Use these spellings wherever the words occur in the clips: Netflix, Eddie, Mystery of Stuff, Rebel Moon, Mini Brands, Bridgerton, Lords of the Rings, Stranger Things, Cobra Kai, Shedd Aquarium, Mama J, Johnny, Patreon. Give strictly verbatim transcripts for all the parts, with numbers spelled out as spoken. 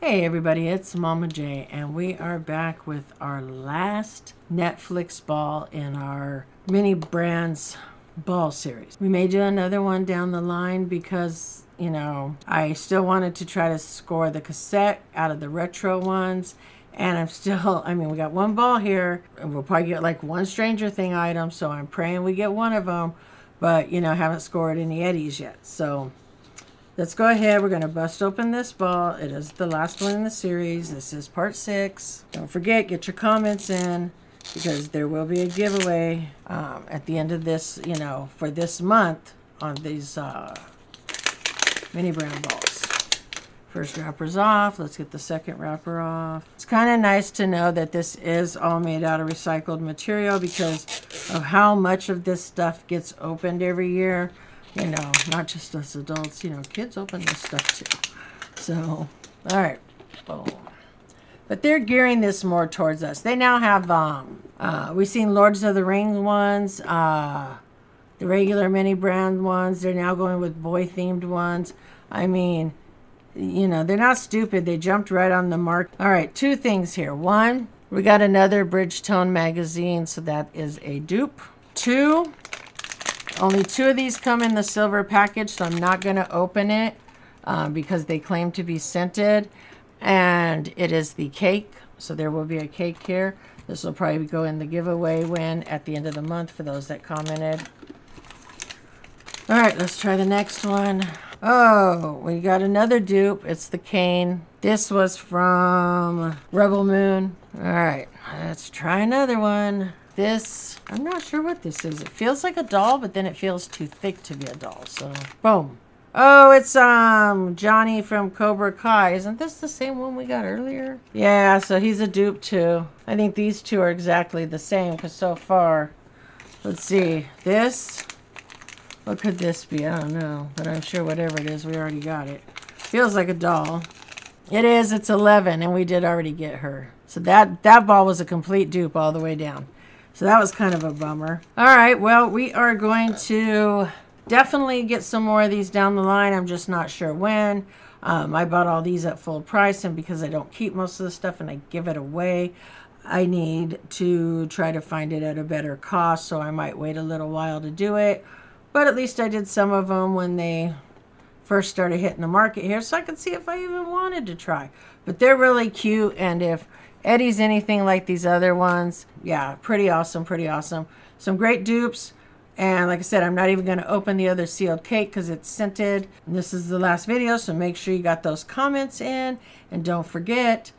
Hey everybody, it's Mama J, and we are back with our last Netflix ball in our Mini Brands ball series. We may do another one down the line because, you know, I still wanted to try to score the cassette out of the retro ones, and I'm still, I mean, we got one ball here, and we'll probably get like one Stranger Thing item, so I'm praying we get one of them, but, you know, I haven't scored any Eddies yet, so... Let's go ahead. We're going to bust open this ball. It is the last one in the series. This is part six. Don't forget, get your comments in because there will be a giveaway um, at the end of this, you know, for this month on these uh, Mini Brands balls. First wrapper's off. Let's get the second wrapper off. It's kind of nice to know that this is all made out of recycled material because of how much of this stuff gets opened every year. You know, not just us adults, you know, kids open this stuff too. So, all right. Boom. But they're gearing this more towards us. They now have, um, uh, we've seen Lords of the Rings ones, uh, the regular Mini Brand ones. They're now going with boy-themed ones. I mean, you know, they're not stupid. They jumped right on the mark. All right, two things here. One, we got another Bridgerton magazine, so that is a dupe. Two... Only two of these come in the silver package, so I'm not going to open it um, because they claim to be scented. And it is the cake, so there will be a cake here. This will probably go in the giveaway win at the end of the month for those that commented. All right, let's try the next one. Oh, we got another dupe. It's the cane. This was from Rebel Moon. All right, let's try another one. This, I'm not sure what this is. It feels like a doll, but then it feels too thick to be a doll, so boom. Oh, it's um Johnny from Cobra Kai. Isn't this the same one we got earlier? Yeah, so he's a dupe too. I think these two are exactly the same because so far, let's see, this, what could this be? I don't know, but I'm sure whatever it is, we already got it. Feels like a doll. It is, it's eleven, and we did already get her. So that, that ball was a complete dupe all the way down. So that was kind of a bummer. All right, well, we are going to definitely get some more of these down the line. I'm just not sure when. Um, I bought all these at full price, and because I don't keep most of the stuff and I give it away, I need to try to find it at a better cost, so I might wait a little while to do it. But at least I did some of them when they first started hitting the market here, so I could see if I even wanted to try. But they're really cute, and if... Eddie's anything like these other ones. Yeah, pretty awesome, pretty awesome. Some great dupes. And like I said, I'm not even going to open the other sealed cake because it's scented. And this is the last video, so make sure you got those comments in. And don't forget,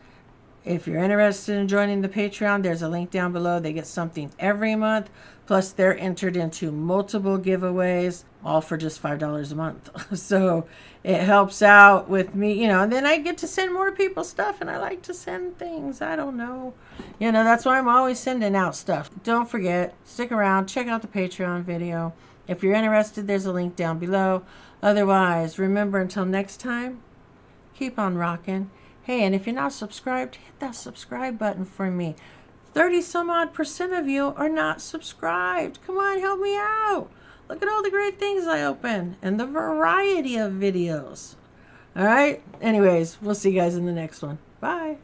if you're interested in joining the Patreon, there's a link down below. They get something every month. Plus, they're entered into multiple giveaways, all for just five dollars a month. So it helps out with me, you know, and then I get to send more people stuff, and I like to send things. I don't know. You know, that's why I'm always sending out stuff. Don't forget, stick around, check out the Patreon video. If you're interested, there's a link down below. Otherwise, remember, until next time, keep on rocking. Hey, and if you're not subscribed, hit that subscribe button for me. thirty some odd percent of you are not subscribed. Come on, help me out. Look at all the great things I open and the variety of videos. All right. Anyways, we'll see you guys in the next one. Bye.